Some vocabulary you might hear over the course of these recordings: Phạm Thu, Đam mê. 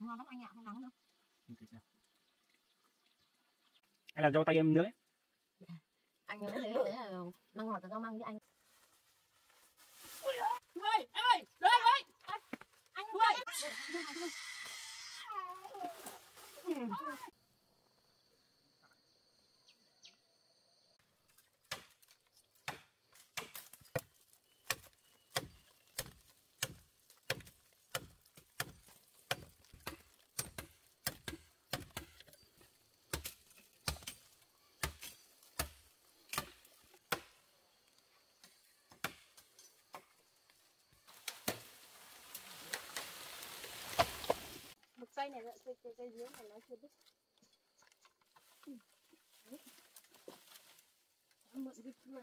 Ngon lắm anh ạ, không nắng đâu. Hay là do tay em nữa đấy. Anh nhớ thế đấy là măng ngọt là do măng chứ anh. Ui, em ơi, đấy ơi. Anh ơi. Cây này là cây dưới này nó chưa biết. Nó mượn cái cưa.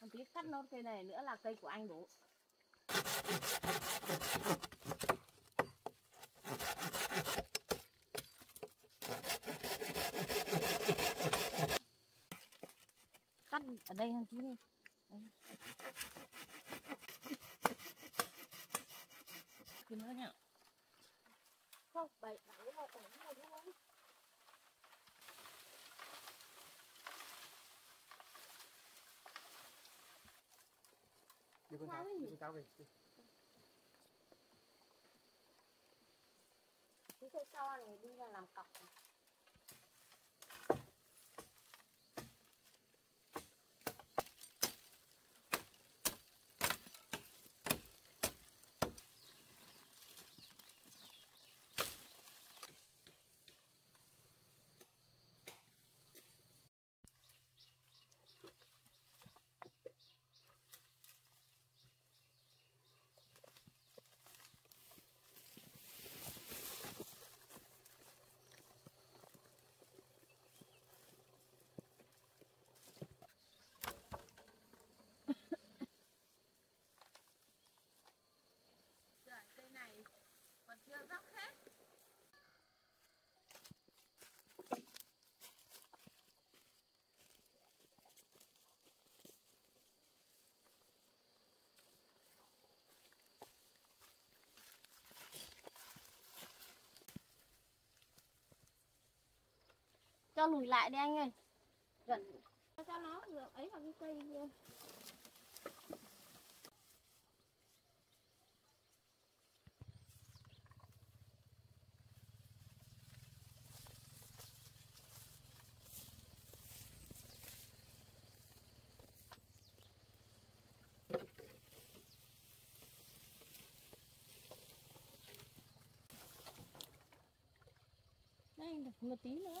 Còn tí cắt nốt cây này nữa là cây của anh bố. Cắt ở đây hơn tí đi. Đấy. Nữa nhỉ? Không, bảy bảy là ổn rồi đúng không? Đi con táo, đi con táo về. Cái cây so này đi là làm cọc. Cho lùi lại đi anh ơi. Gần. Cho nó được ấy vào cái cây kia. Đây được một tí nữa.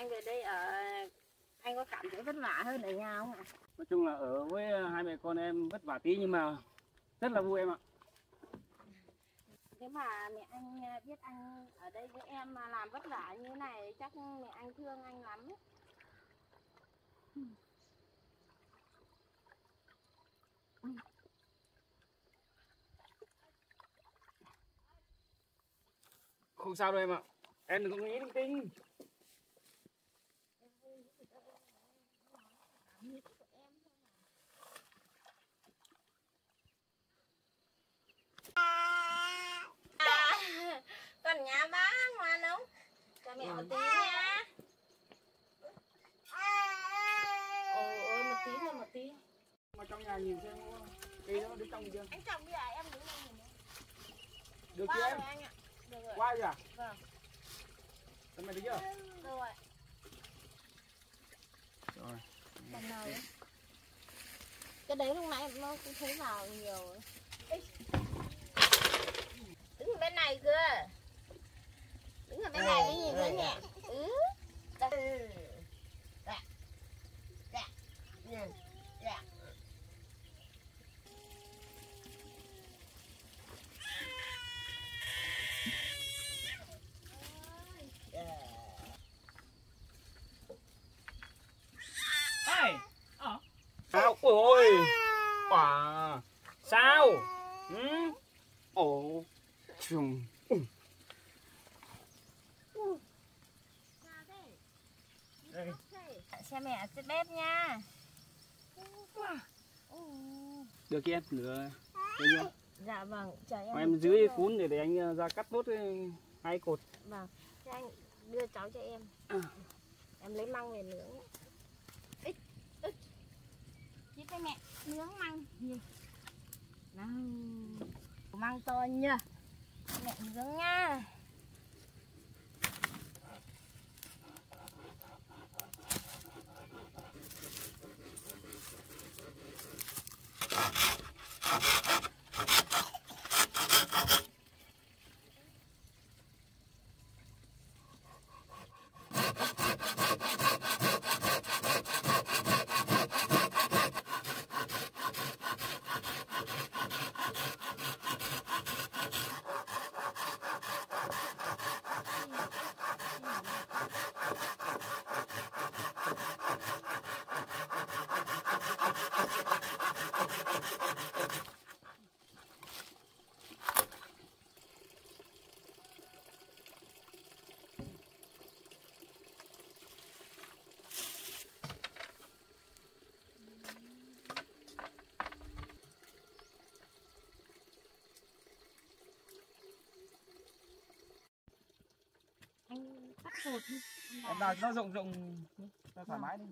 anh về đây ở anh có cảm thấy vất vả hơn ở nhà không ạ? Nói chung là ở với hai mẹ con em vất vả tí nhưng mà rất là vui em ạ. Thế mà mẹ anh biết anh ở đây với em mà làm vất vả như thế này chắc mẹ anh thương anh lắm ấy. Không sao đâu em ạ. Em đừng có nghĩ linh tinh. Cho mẹ một tí nha. Ôi một tí là một tí. Mà trong nhà nhìn xem cây nó đứng trong chưa? Anh trồng bây giờ em đứng đây nhìn. Được chưa em? Anh ạ. Được rồi. Qua rồi à? Vâng. Em mày thấy chưa? Được rồi. Rồi. Còn nào đấy? Cái đấy lúc nãy nó cũng thấy vào nhiều. Đứng ở bên này cơ. Đứng ở bên này cái gì nữa nhỉ? Ừ. Dạ. Dạ. Dạ. Ôi quả sao ồ chừng xem mẹ trên bếp nha. Được kia em lửa chưa? Dạ vâng, chờ em. Mà em dưới cuốn để anh ra cắt nốt hai cột. Vâng, cho anh đưa cháu cho em. Em lấy măng về nướng. Cái mẹ nướng măng gì? Măng to nha. Mẹ nướng nha. Em đào nó rộng cho thoải mái đi.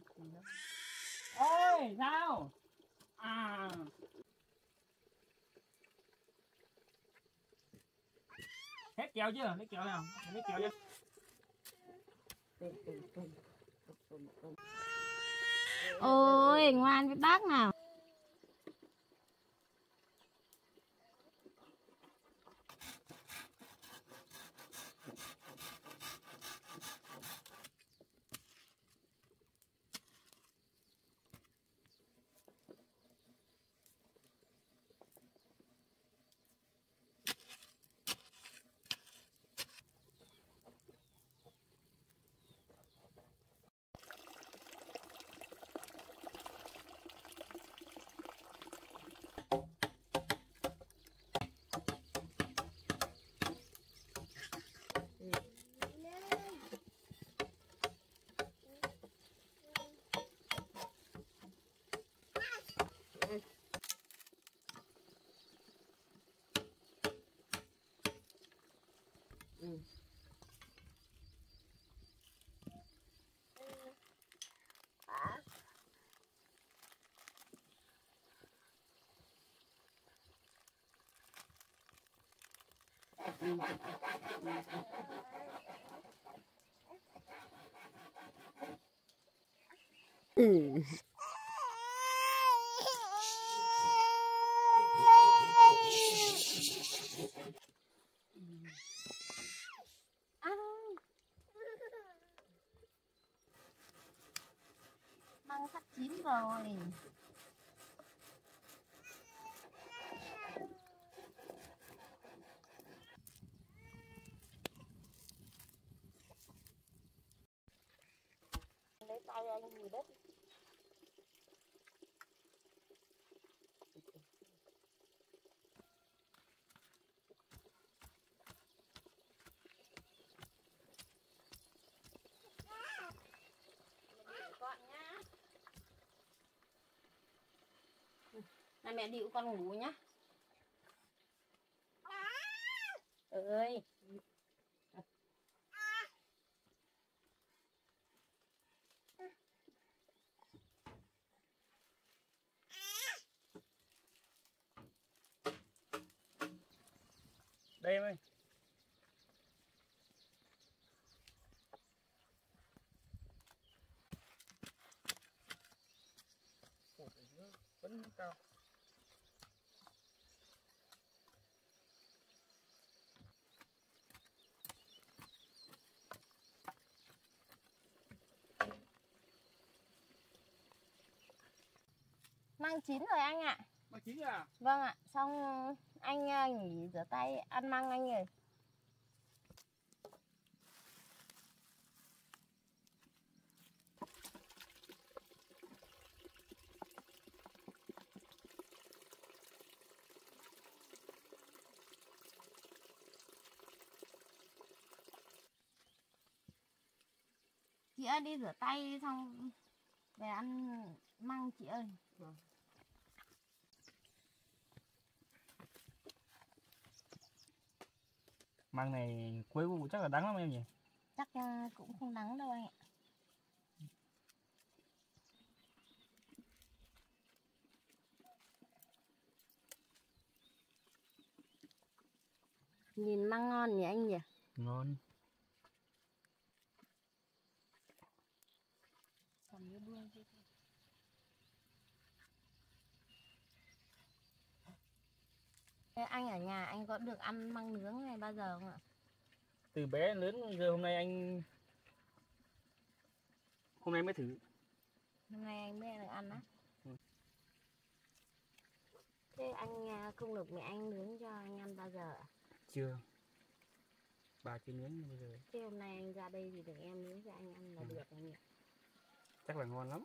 Ôi sao à hết kéo chưa? Lấy kéo nào, lấy kéo chưa? Ôi ngoan với bác nào. Măng sắp chín rồi. Này mẹ điệu con ngủ nhá. Ơi. cao. Măng chín rồi anh ạ. Măng chín à? Vâng ạ, xong anh nghỉ rửa tay ăn măng anh rồi. Chị ơi đi rửa tay xong về ăn măng chị ơi. Vâng. Măng này cuối vụ chắc là đắng lắm em nhỉ? Chắc cũng không đắng đâu anh ạ. Nhìn măng ngon nhỉ anh nhỉ? Ngon. Còn nhớ buông chứ. Anh ở nhà anh có được ăn măng nướng này bao giờ không ạ? Từ bé lớn giờ hôm nay anh... Hôm nay mới thử. Hôm nay anh mới được ăn á? Ừ. Thế anh không được mẹ anh nướng cho anh ăn bao giờ ạ? Chưa. Bà chưa nướng bao giờ. Thế hôm nay anh ra đây thì được em nướng cho anh ăn là được rồi nhỉ? Chắc là ngon lắm.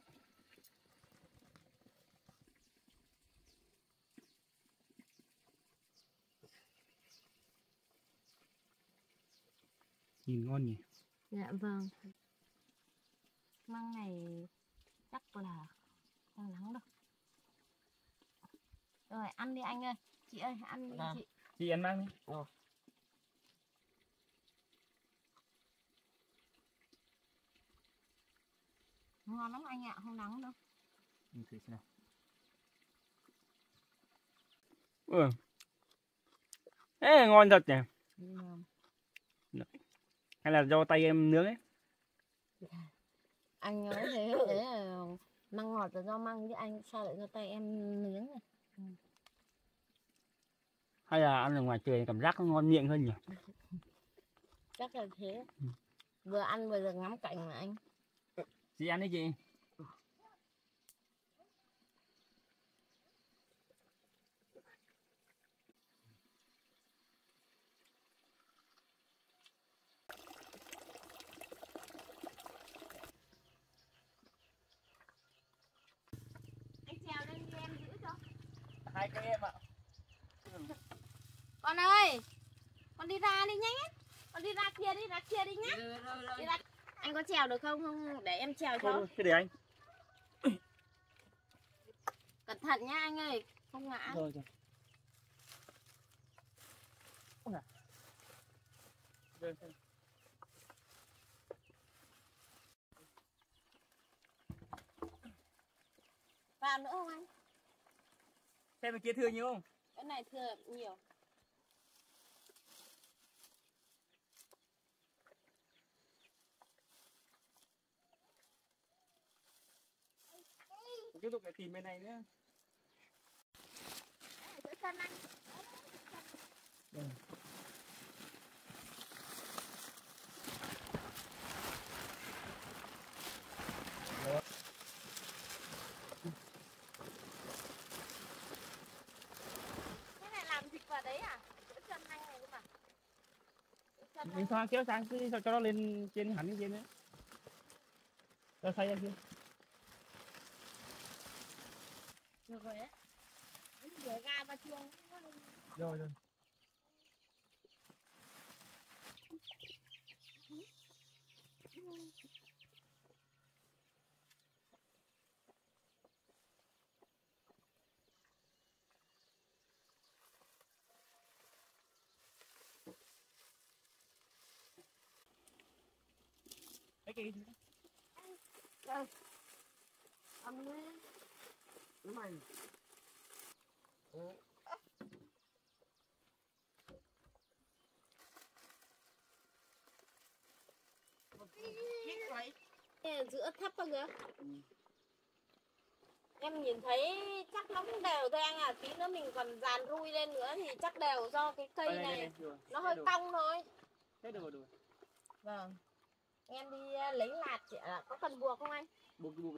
Nhìn ngon nhỉ? Dạ vâng. Măng này chắc là không nắng đâu. Rồi ăn đi anh ơi. Chị ơi ăn đi à, chị. Chị ăn măng đi. Ờ. Ngon lắm anh ạ, không nắng đâu. Mình thử xem nào. Ừ. Ê, ngon thật nhỉ? Ngon. Hay là do tay em nướng ấy? Anh nói thế, thế là măng ngọt là do măng chứ anh sao lại do tay em nướng này? Ừ. Hay là ăn ở ngoài trời cảm giác nó ngon miệng hơn nhỉ? Chắc là thế. Ừ. Vừa ăn vừa được ngắm cảnh mà anh. Chị ăn đi chị. Hai cây em ạ. Con ơi, con đi ra đi nhanh hết. Con đi ra kia đi nhá. Rồi. Đi ra... Anh có trèo được không? Không, để em trèo cho. Thế để anh. Cẩn thận nhá anh ơi, không ngã. Rồi. Không ngã. Rồi. Vào nữa không anh? Thế bên kia thừa nhiều không? Cái này thừa nhiều. Tiếp tục lại tìm bên này nữa. Đây. Mình xoa kéo sang cứ cho nó lên trên hẳn trên đấy. Cho xoay ra kia. Được rồi đấy. Rửa ra ba chuông. Rồi. Cái đây. Ăn đi. Mày. Giữa thấp không kìa. Em nhìn thấy chắc nó cũng đều thôi anh à. Tí nữa mình còn dàn rui lên nữa thì chắc đều, do cái cây đây, này đây. Nó hơi cong thôi. Thế được rồi. Vâng. Em đi lấy lạt chị ạ. Có cần buộc không anh? Buộc, buộc.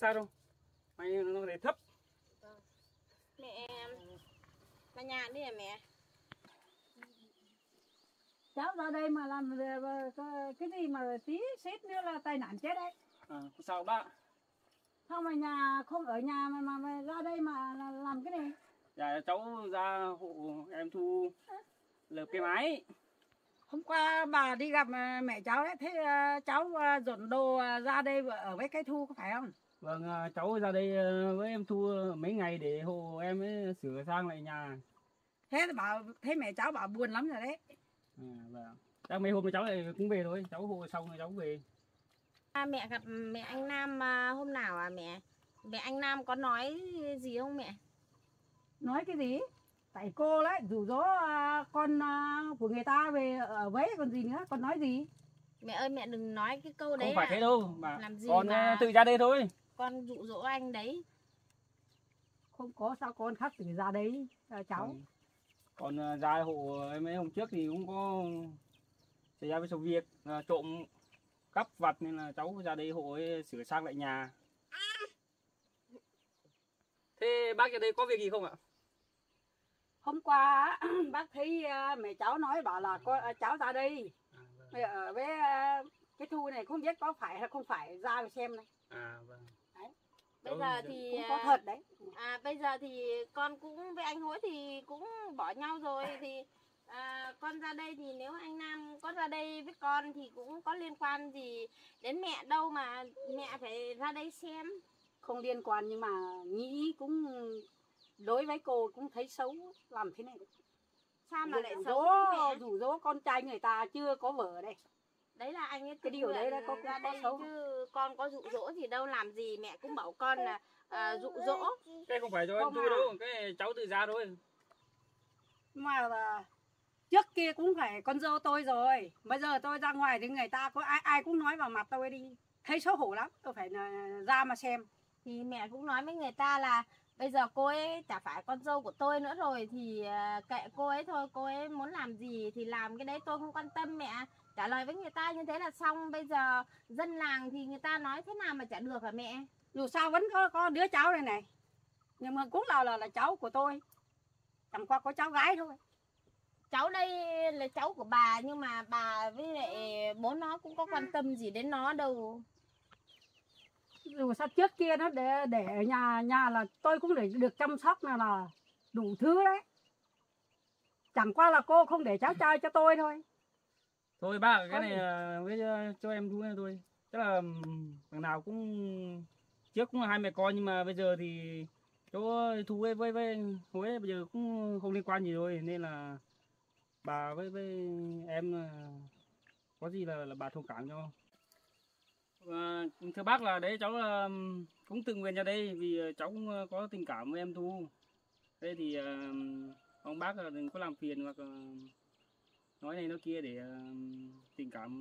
Sao đâu, mày nó để thấp. Mẹ bà nhà đi hả mẹ? Cháu ra đây mà làm cái gì mà tí xít nữa là tai nạn chết đấy. À, sao bác? Không mà nhà không ở nhà mà ra đây mà làm cái này. Dạ cháu ra hộ em Thu lợp cái máy. Hôm qua bà đi gặp mẹ cháu đấy, thế cháu dọn đồ ra đây ở với cái Thu có phải không? Vâng, cháu ra đây với em Thu mấy ngày để hộ em ấy sửa sang lại nhà. Thế bảo thấy mẹ cháu bảo buồn lắm rồi đấy. À, vâng. Chắc mấy hôm cháu lại cũng về thôi, cháu hộ xong rồi cháu về. À, mẹ gặp mẹ anh Nam hôm nào à mẹ? Mẹ anh Nam có nói gì không mẹ? Nói cái gì? Tại cô đấy, rủ rỗ con của người ta về ở với còn gì nữa, còn nói gì? Mẹ ơi mẹ đừng nói cái câu đấy. Không phải thế đâu, mà làm gì con mà... tự ra đây thôi. Con dụ dỗ anh đấy. Không có sao con khắc từ ra đấy cháu. Ừ. Còn ra hộ mấy hôm trước thì cũng có xảy ra với số việc trộm cắp vặt nên là cháu ra đây hộ sửa sang lại nhà. Thế bác ở đây có việc gì không ạ? Hôm qua bác thấy mẹ cháu nói bảo là con cháu ra đây ở với cái Thu này, không biết có phải hay không phải, ra mà xem này. À vâng. Đấy. Bây giờ thì cũng có thật đấy. À bây giờ thì con cũng với anh Hối thì cũng bỏ nhau rồi thì con ra đây thì nếu anh Nam có ra đây với con thì cũng có liên quan gì đến mẹ đâu mà mẹ phải ra đây xem. Không liên quan nhưng mà nghĩ cũng đối với cô cũng thấy xấu làm thế này. Sao mà lại xấu mẹ? Rủ rỗ con trai người ta chưa có vợ đây. Đấy là anh ấy cái điều đấy là có ra đây xấu. Chứ con có dụ dỗ gì đâu, làm gì mẹ cũng bảo con là dụ dỗ. Cái không phải cho em Thu đâu, cái cháu tự ra thôi. Mà trước kia cũng phải con dâu tôi rồi, bây giờ tôi ra ngoài thì người ta có ai cũng nói vào mặt tôi đi, thấy xấu hổ lắm, tôi phải ra mà xem. Thì mẹ cũng nói với người ta là bây giờ cô ấy chả phải con dâu của tôi nữa rồi thì kệ cô ấy thôi, cô ấy muốn làm gì thì làm, cái đấy tôi không quan tâm mẹ. Trả lời với người ta như thế là xong. Bây giờ dân làng thì người ta nói thế nào mà chả được hả mẹ? Dù sao vẫn có đứa cháu này này. Nhưng mà cũng là cháu của tôi. Chẳng qua có cháu gái thôi. Cháu đây là cháu của bà, nhưng mà bà với lại bố nó cũng có quan tâm gì đến nó đâu. Dù sao trước kia nó để ở nhà là tôi cũng để được chăm sóc là đủ thứ đấy. Chẳng qua là cô không để cháu trai cho tôi thôi. Thôi ba cái này với cho em Thu này thôi. Tức là thằng nào cũng trước cũng là hai mẹ con, nhưng mà bây giờ thì chỗ Thu với Huế bây giờ cũng không liên quan gì rồi, nên là bà với em có gì là bà thông cảm cho. Và, thưa bác là đấy cháu cũng tự nguyện ra đây vì cháu cũng có tình cảm với em Thu. Thế thì ông bác đừng có làm phiền hoặc nói này nói kia để tình cảm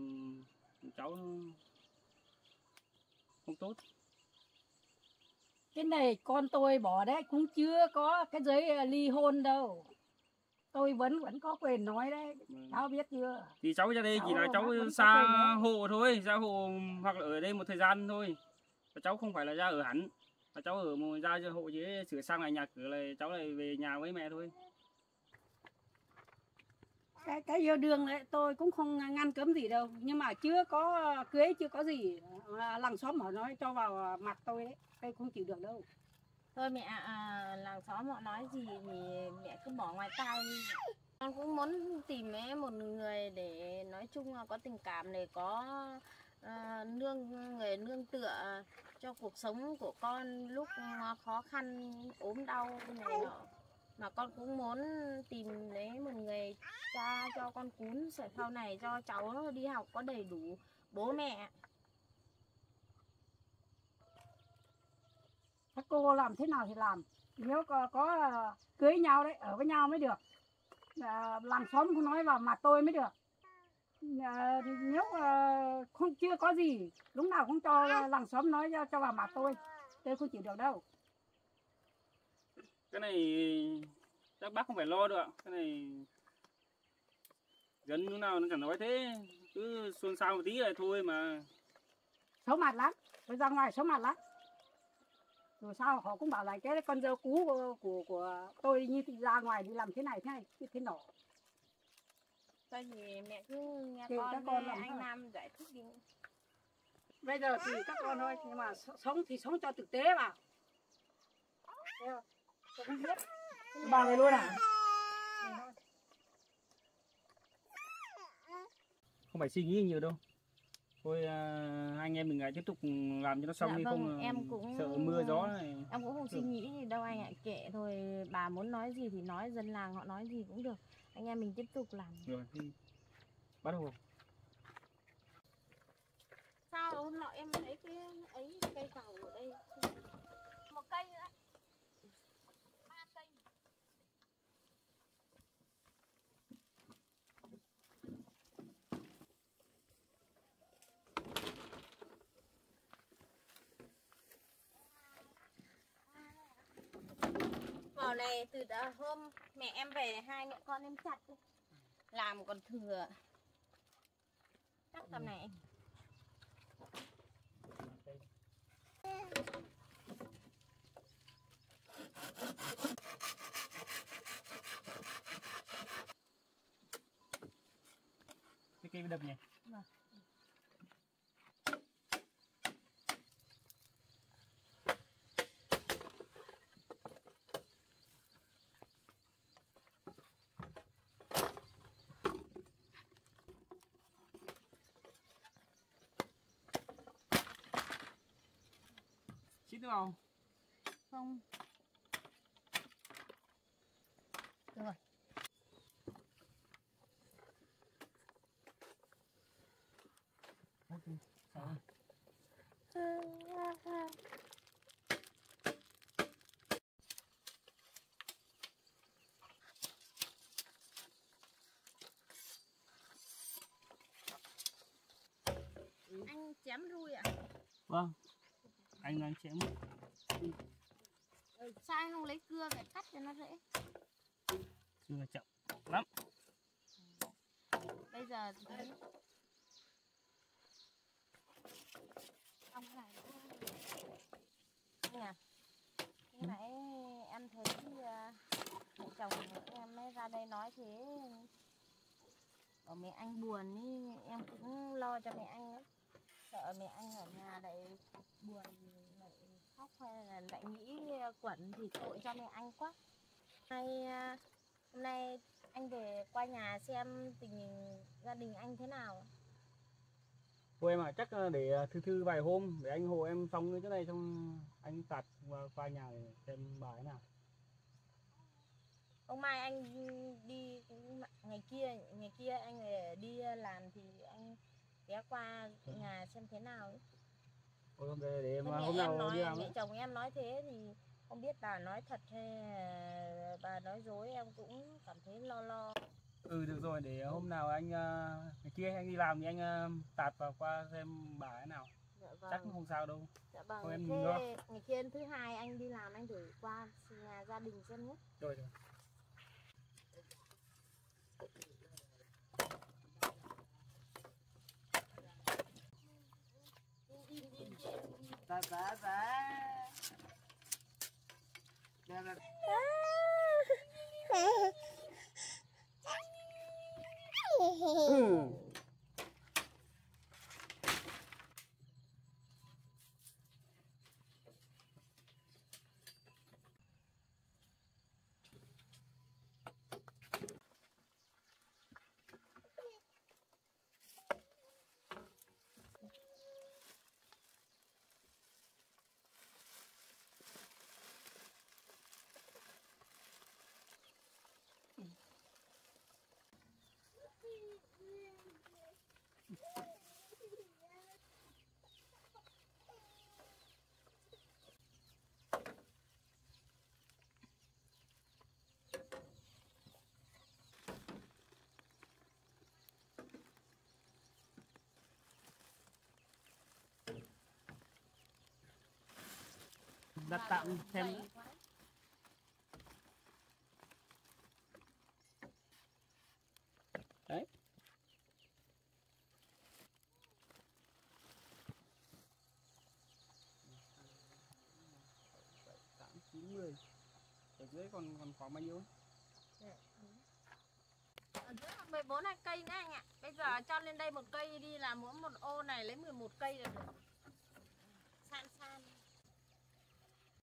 cháu không tốt. Cái này con tôi bỏ đấy cũng chưa có cái giấy ly hôn đâu. Tôi vẫn có quyền nói đấy. Cháu biết chưa? Thì cháu ra đây chỉ là cháu xa hộ thôi, ra hộ hoặc là ở đây một thời gian thôi. Cháu không phải là ra ở hẳn. Cháu ở một ra hộ dưới sửa sang lại nhà cửa này, cháu lại về nhà với mẹ thôi. Cái giờ đường đấy tôi cũng không ngăn cấm gì đâu, nhưng mà chưa có cưới, chưa có gì, làng xóm họ nói cho vào mặt tôi đấy, tôi không chịu được đâu. Thôi mẹ, làng xóm họ nói gì thì mẹ cứ bỏ ngoài tai. Con cũng muốn tìm một người để nói chung là có tình cảm, để có người nương tựa cho cuộc sống của con lúc khó khăn, ốm đau này nọ. Mà con cũng muốn tìm lấy một người cha cho con cún, để sau này cho cháu đi học có đầy đủ bố mẹ. Các cô làm thế nào thì làm, nếu có cưới nhau đấy, ở với nhau mới được. Làng xóm cũng nói vào mặt tôi mới được. Nếu không chưa có gì, lúc nào cũng cho làng xóm nói cho vào mặt tôi không chịu được đâu. Cái này các bác không phải lo được ạ. Cái này dân lúc nào nó chẳng nói thế, cứ xôn xao một tí là thôi mà. Xấu mặt lắm, tôi ra ngoài xấu mặt lắm. Rồi sao họ cũng bảo là cái con dâu cú của tôi như ra ngoài đi làm thế này thế nọ. Thôi thì mẹ cứ nghe con anh Nam giải thích đi. Bây giờ thì các con thôi, nhưng mà sống thì sống cho thực tế mà. Tôi không biết. Bà này luôn à? Không phải suy nghĩ nhiều đâu. Thôi anh em mình lại tiếp tục làm cho nó xong đi, không em cũng sợ mưa gió này. Em cũng không suy nghĩ gì đâu anh ạ, kệ thôi, bà muốn nói gì thì nói, dân làng họ nói gì cũng được. Anh em mình tiếp tục làm. Rồi, bắt đầu. Sao nọ em thấy cái ấy cây cầu ở đây. Một cây nữa. Vào này từ đó hôm mẹ em về hai mẹ con em chặt đi. Làm còn thừa. Chắc tầm này. Cái kia đập nhỉ? Vâng. Chít được không? Không. Được rồi. Okay. À. Anh chém ruồi à? Vâng. Anh đang chém. Sao anh không lấy cưa để cắt cho nó dễ? Cưa chậm lắm. Bây giờ thì... Ông này anh à, cái nãy em thấy chồng em mới ra đây nói thế, bảo mẹ anh buồn ý, em cũng lo cho mẹ anh ấy. Sợ mẹ anh ở nhà lại buồn, lại khóc hay là lại nghĩ quẩn thì tội cho mẹ anh quá. Hôm nay anh về qua nhà xem tình hình gia đình anh thế nào. Thôi em à, chắc để thư vài hôm để anh hộ em xong cái chỗ này xong anh tạt qua nhà để xem bà thế nào. Hôm mai anh đi, ngày kia anh đi làm thì anh ghé qua nhà xem thế nào ấy. Ôi, hôm nay mẹ chồng em nói thế thì không biết bà nói thật hay bà nói dối, em cũng cảm thấy lo. Ừ được rồi, để hôm nào anh ngày kia anh đi làm thì anh tạt vào qua xem bà thế nào. Dạ vâng. Chắc không sao đâu. Dạ vâng. Em thế ngày kia thứ hai anh đi làm anh gửi qua nhà gia đình xem nhé. Rồi rồi. Bye bye bye. Đặt tạm xem nữa. Đấy. Ở dưới còn khoảng bao nhiêu? Ở dưới còn 14 cây nữa anh ạ. Bây giờ cho lên đây một cây đi là mỗi một ô này lấy 11 cây được.